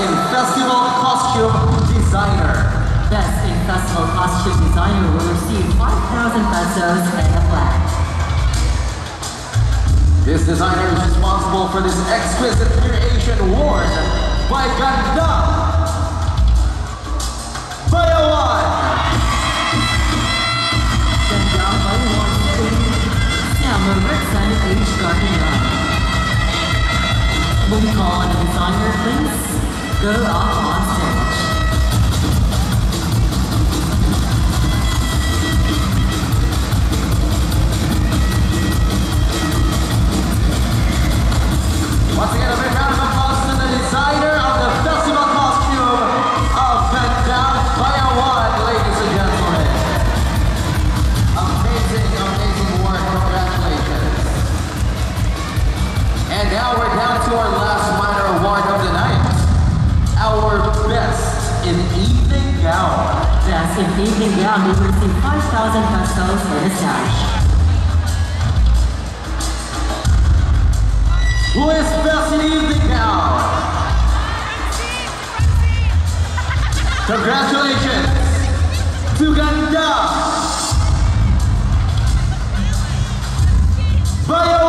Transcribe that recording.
in Festival Costume Designer. Best in Festival Costume Designer will receive 5,000 pesos and a plaque. This designer is responsible for this exquisite creation worn by Gandang. Will we call on the designer, please? Go off on stage. Now we're down to our last minor award of the night. Our Best in Evening Gown. Best in Evening Gown will receive 5,000 pesos for the sash. Who is Best in Evening Gown? Congratulations to Gandang.